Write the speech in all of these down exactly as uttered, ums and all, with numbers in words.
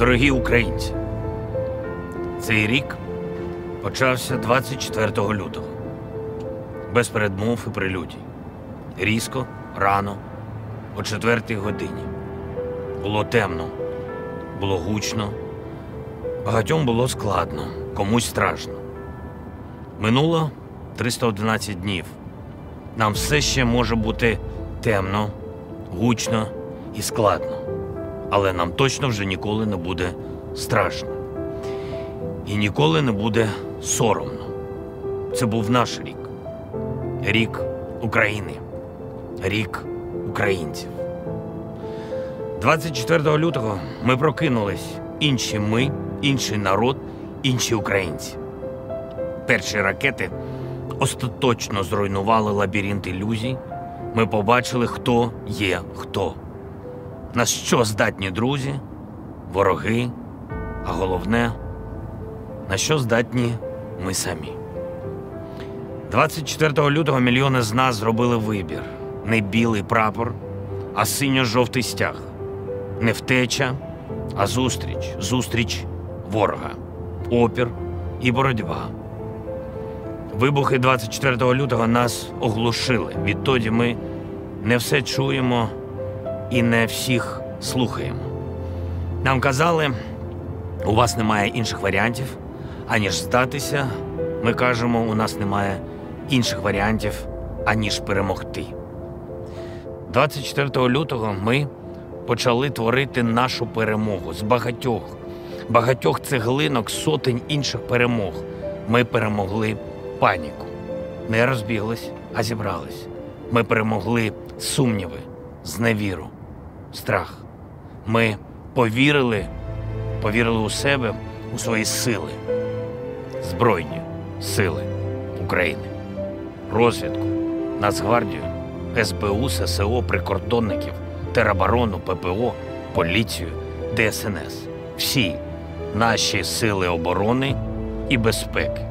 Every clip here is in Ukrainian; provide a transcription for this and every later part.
Дорогі українці, цей рік почався двадцять четвертого лютого. Без передмов і прелюдій. Різко, рано, о четвертій годині. Було темно, було гучно, багатьом було складно, комусь страшно. Минуло триста одинадцять днів. Нам все ще може бути темно, гучно і складно. Але нам точно вже ніколи не буде страшно. І ніколи не буде соромно. Це був наш рік. Рік України. Рік українців. двадцять четвертого лютого ми прокинулись. Інші ми, інший народ, інші українці. Перші ракети остаточно зруйнували лабіринт ілюзій. Ми побачили, хто є хто. На що здатні друзі, вороги, а головне, на що здатні ми самі. двадцять четвертого лютого мільйони з нас зробили вибір. Не білий прапор, а синьо-жовтий стяг. Не втеча, а зустріч. Зустріч ворога. Опір і боротьба. Вибухи двадцять четвертого лютого нас оглушили. Відтоді ми не все чуємо і не всіх слухаємо. Нам казали, у вас немає інших варіантів, аніж здатися. Ми кажемо, у нас немає інших варіантів, аніж перемогти. двадцять четвертого лютого ми почали творити нашу перемогу з багатьох, багатьох цеглинок, сотень інших перемог. Ми перемогли паніку. Не розбіглись, а зібрались. Ми перемогли сумніви, зневіру, страх. Ми повірили, повірили у себе, у свої сили. Збройні сили України. Розвідку, Нацгвардію, ес бе у, ес се о, прикордонників, тероборону, пе пе о, поліцію, де ес ен ес. Всі наші сили оборони і безпеки.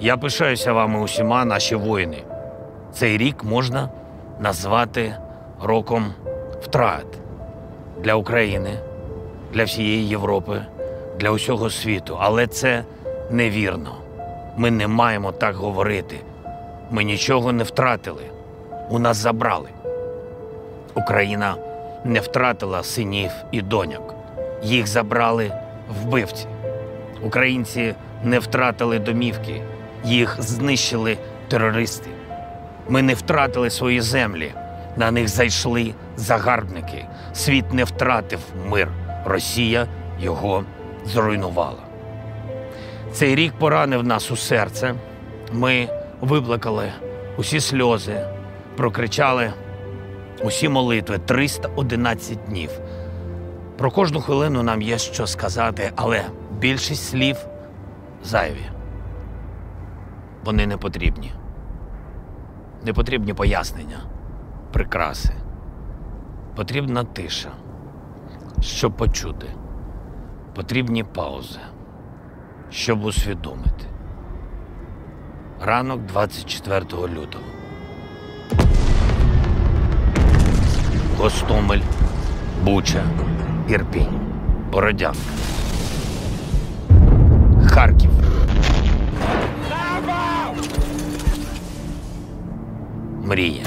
Я пишаюся вами усіма, наші воїни. Цей рік можна назвати роком втрат. Для України, для всієї Європи, для усього світу. Але це невірно. Ми не маємо так говорити. Ми нічого не втратили. У нас забрали. Україна не втратила синів і доньок. Їх забрали вбивці. Українці не втратили домівки. Їх знищили терористи. Ми не втратили свої землі. На них зайшли загарбники. Світ не втратив мир. Росія його зруйнувала. Цей рік поранив нас у серце. Ми виплакали усі сльози, прокричали усі молитви триста одинадцять днів. Про кожну хвилину нам є що сказати, але більшість слів зайві. Вони не потрібні. Не потрібні пояснення, прикраси. Потрібна тиша, щоб почути. Потрібні паузи, щоб усвідомити. Ранок двадцять четвертого лютого. Гостомель, Буча, Ірпінь, Бородянка, Харків. Мрія.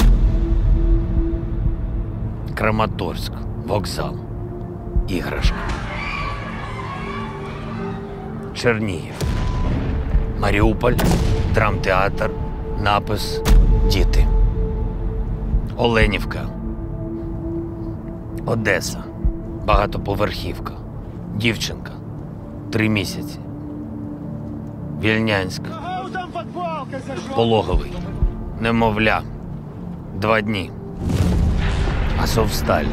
Краматорськ, вокзал, іграшка. Чернігів. Маріуполь, драмтеатр, напис «Діти». Оленівка. Одеса. Багатоповерхівка. Дівчинка. Три місяці. Вільнянськ. Пологовий. Немовля. Два дні. Азовсталь.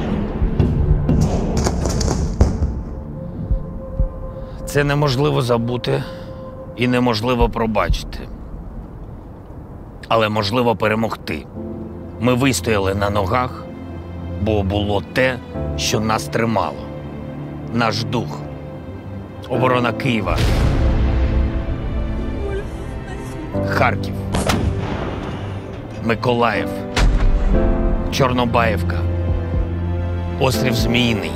Це неможливо забути і неможливо пробачити. Але можливо перемогти. Ми вистояли на ногах, бо було те, що нас тримало. Наш дух. Оборона Києва. Харків. Миколаїв. Чорнобаєвка. Острів Змійний.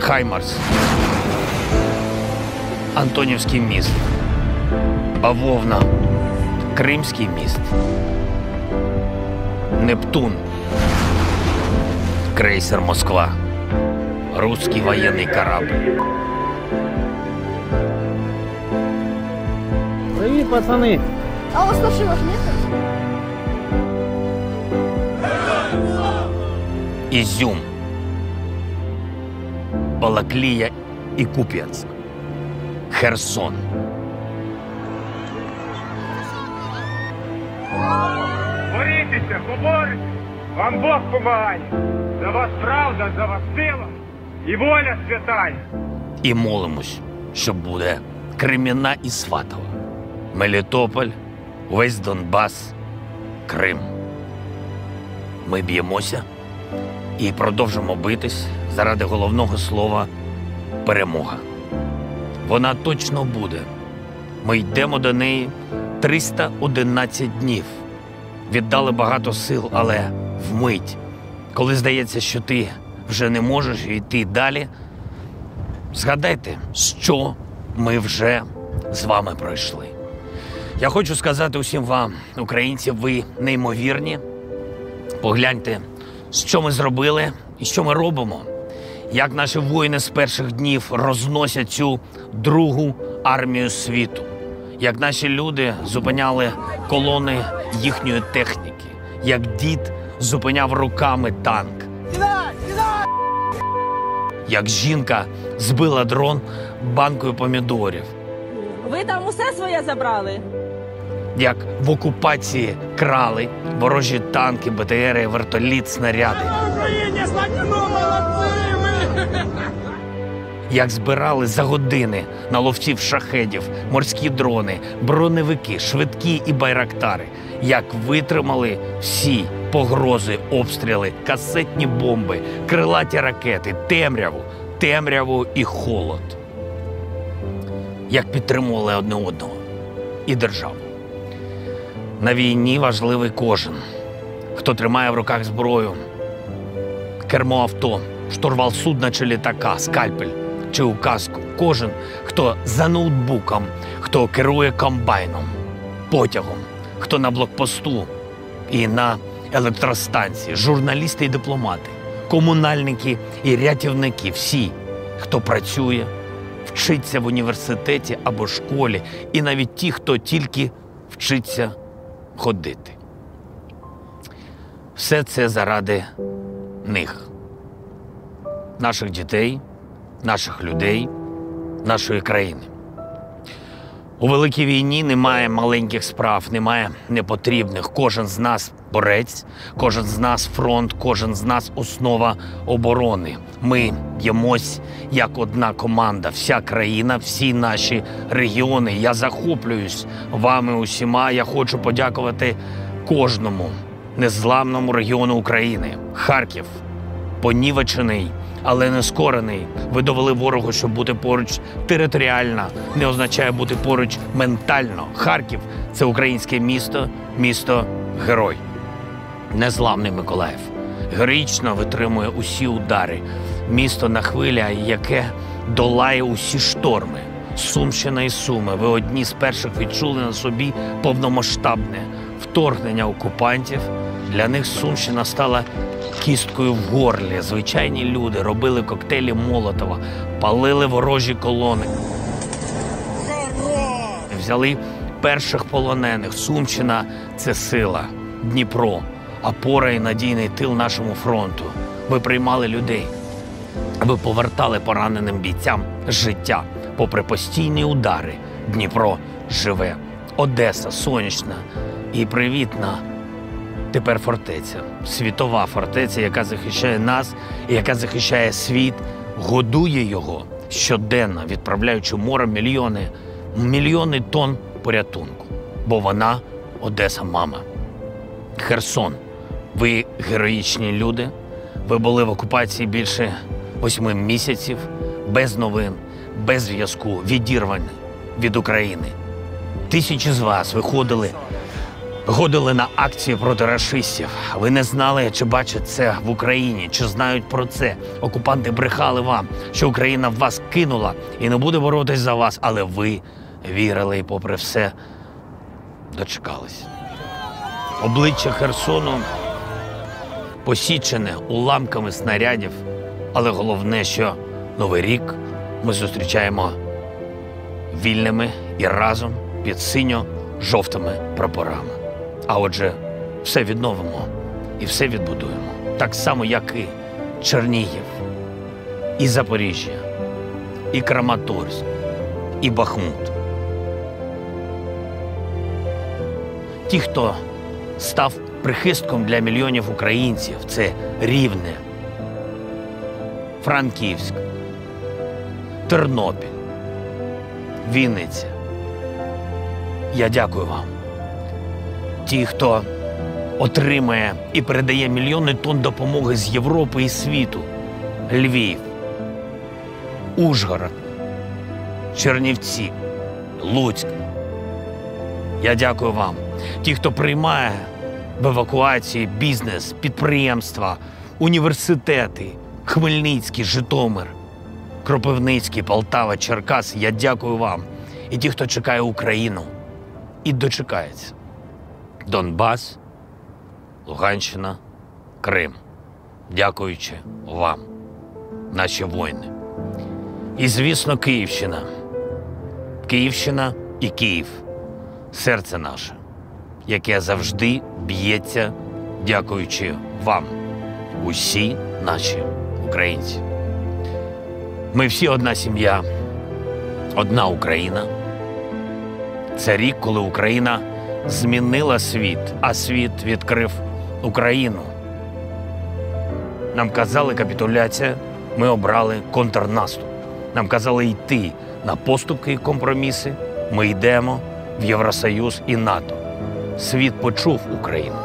Хаймарс, Антонівський міст, Бавовна, Кримський міст, Нептун, крейсер Москва, русский военный корабль. Привет, пацаны! А у вас нашивок нет? Изюм, Балаклия и Куп'янск, Херсон. Боритеся, поборитеся, вам Бог помогает. За вас правда, за вас сила і воля святая. І молимось, що буде Криміна і Сватово, Мелітополь, весь Донбас, Крим. Ми б'ємося і продовжимо битись заради головного слова «перемога». Вона точно буде. Ми йдемо до неї триста одинадцять днів. Віддали багато сил, але вмить, коли здається, що ти вже не можеш йти далі, згадайте, що ми вже з вами пройшли. Я хочу сказати усім вам, українці, ви неймовірні. Погляньте, що ми зробили і що ми робимо. Як наші воїни з перших днів розносять цю другу армію світу. Як наші люди зупиняли колони їхньої техніки. Як дід зупиняв руками танк. Як жінка збила дрон банкою помідорів. Ви там усе своє забрали? Як в окупації крали ворожі танки, БТРи, вертоліт, снаряди. Як збирали за години на ловців шахедів, морські дрони, броневики, швидкі і байрактари. Як витримали всі погрози, обстріли, касетні бомби, крилаті ракети, темряву, темряву і холод. Як підтримували одне одного і державу. На війні важливий кожен, хто тримає в руках зброю, кермо авто, штурвал судна чи літака, скальпель чи указку. Кожен, хто за ноутбуком, хто керує комбайном, потягом, хто на блокпосту і на електростанції, журналісти і дипломати, комунальники і рятівники, всі, хто працює, вчиться в університеті або школі, і навіть ті, хто тільки вчиться ходити. Все це заради них. Наших дітей, наших людей, нашої країни. У великій війні немає маленьких справ, немає непотрібних. Кожен з нас борець, кожен з нас фронт, кожен з нас основа оборони. Ми б'ємось як одна команда, вся країна, всі наші регіони. Я захоплююсь вами усіма, я хочу подякувати кожному незламному регіону України. Харків, понівечений, але не скорений. Ви довели ворогу, що бути поруч територіально не означає бути поруч ментально. Харків – це українське місто, місто-герой. Незламний Миколаїв героїчно витримує усі удари. Місто на хвилі, яке долає усі шторми. Сумщина і Суми. Ви одні з перших відчули на собі повномасштабне вторгнення окупантів. Для них Сумщина стала кісткою в горлі. Звичайні люди робили коктейлі Молотова, палили ворожі колони. Взяли перших полонених. Сумщина – це сила. Дніпро – опора і надійний тил нашому фронту. Ви приймали людей. Ви повертали пораненим бійцям життя. Попри постійні удари, Дніпро живе. Одеса, сонячна і привітна. Тепер фортеця. Світова фортеця, яка захищає нас і яка захищає світ, годує його щоденно, відправляючи море мільйони, мільйони тонн порятунку. Бо вона – Одеса-мама. Херсон. Ви героїчні люди. Ви були в окупації більше восьми місяців, без новин, без зв'язку, відірвані від України. Тисячі з вас виходили годили на акції проти рашистів. Ви не знали, чи бачать це в Україні, чи знають про це. Окупанти брехали вам, що Україна вас кинула і не буде боротись за вас. Але ви вірили і попри все дочекались. Обличчя Херсону посічене уламками снарядів. Але головне, що Новий рік ми зустрічаємо вільними і разом під синьо-жовтими прапорами. А отже, все відновимо і все відбудуємо. Так само, як і Чернігів, і Запоріжжя, і Краматорськ, і Бахмут. Ті, хто став прихистком для мільйонів українців, це Рівне, Франківськ, Тернопіль, Вінниця. Я дякую вам. Ті, хто отримає і передає мільйони тонн допомоги з Європи і світу. Львів, Ужгород, Чернівці, Луцьк. Я дякую вам. Ті, хто приймає в евакуації бізнес, підприємства, університети, Хмельницький, Житомир, Кропивницький, Полтава, Черкас. Я дякую вам. І ті, хто чекає Україну і дочекається. Донбас, Луганщина, Крим. Дякуючи вам, наші воїни. І, звісно, Київщина. Київщина і Київ. Серце наше, яке завжди б'ється, дякуючи вам, усі наші українці. Ми всі одна сім'я, одна Україна. Це рік, коли Україна змінила світ, а світ відкрив Україну. Нам казали капітуляція, ми обрали контрнаступ. Нам казали йти на поступки і компроміси, ми йдемо в Євросоюз і НАТО. Світ почув Україну.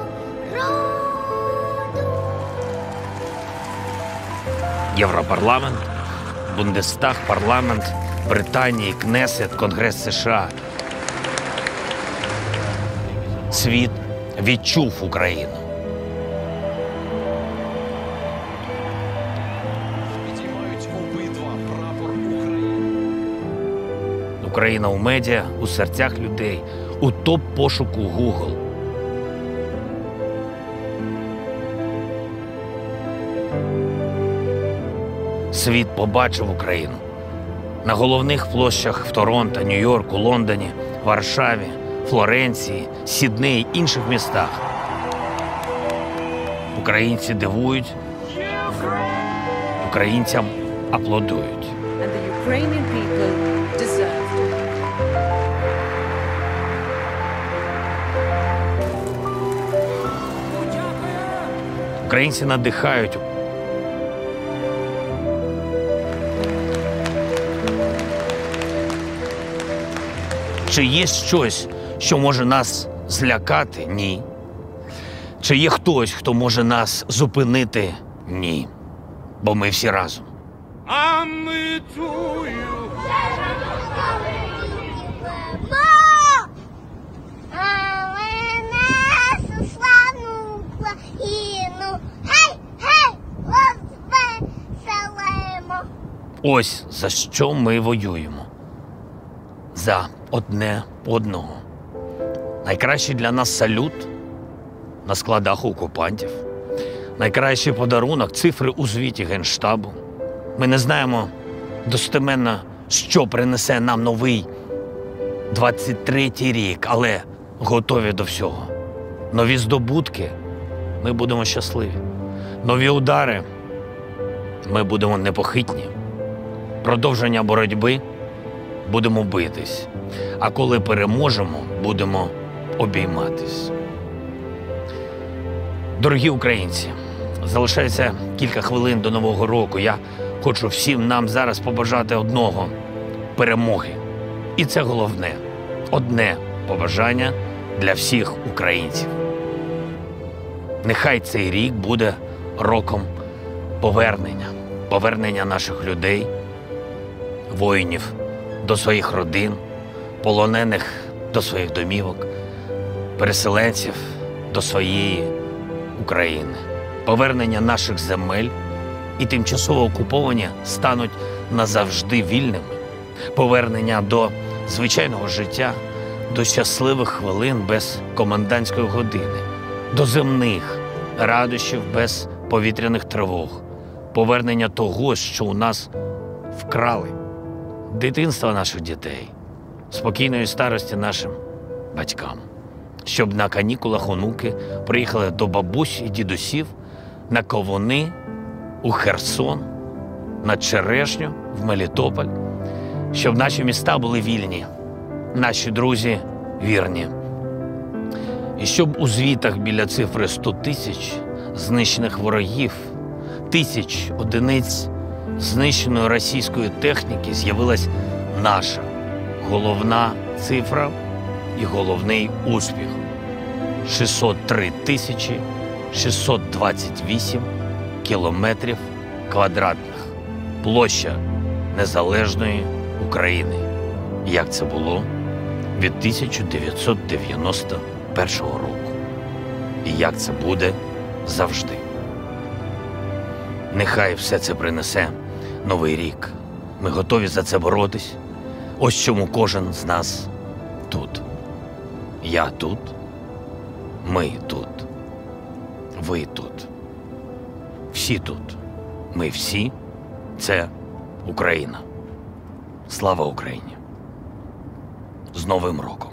Європарламент, Бундестаг, парламент Британії, Кнесет, Конгрес США. Світ відчув Україну. Україна у медіа, у серцях людей, у топ-пошуку Google. Світ побачив Україну. На головних площах в Торонто, Нью-Йорку, Лондоні, Варшаві, Флоренції, Сіднеї, інших містах. Українці дивують, українцям аплодують. Українці надихають. Чи є щось, що може нас злякати? Ні. Чи є хтось, хто може нас зупинити? Ні. Бо ми всі разом. А ми чую. Ось за що ми воюємо. За одне одного. Найкращий для нас салют на складах окупантів. Найкращий подарунок – цифри у звіті Генштабу. Ми не знаємо достеменно, що принесе нам новий двадцять третій рік, але готові до всього. Нові здобутки – ми будемо щасливі. Нові удари – ми будемо непохитні. Продовження боротьби – будемо битись. А коли переможемо, будемо обійматись. Дорогі українці, залишається кілька хвилин до Нового року. Я хочу всім нам зараз побажати одного – перемоги. І це головне. Одне побажання для всіх українців. Нехай цей рік буде роком повернення. Повернення наших людей, воїнів до своїх родин, полонених до своїх домівок, переселенців до своєї України. Повернення наших земель і тимчасово окуповані стануть назавжди вільними. Повернення до звичайного життя, до щасливих хвилин без комендантської години, до земних радощів без повітряних тривог, повернення того, що у нас вкрали, дитинства наших дітей, спокійної старості нашим батькам, щоб на канікулах онуки приїхали до бабусь і дідусів, на Ковуни, у Херсон, на Черешню, в Мелітополь, щоб наші міста були вільні, наші друзі вірні. І щоб у звітах біля цифри сто тисяч знищених ворогів, тисяч одиниць знищеної російської техніки з'явилась наша головна цифра і головний успіх – шістсот три тисячі шістсот двадцять вісім кілометрів квадратних. Площа незалежної України. Як це було від тисяча дев'ятсот дев'яносто першого року. І як це буде завжди. Нехай все це принесе новий рік. Ми готові за це боротись. Ось чому кожен з нас тут. Я тут. Ми тут. Ви тут. Всі тут. Ми всі. Це Україна. Слава Україні! З Новим роком!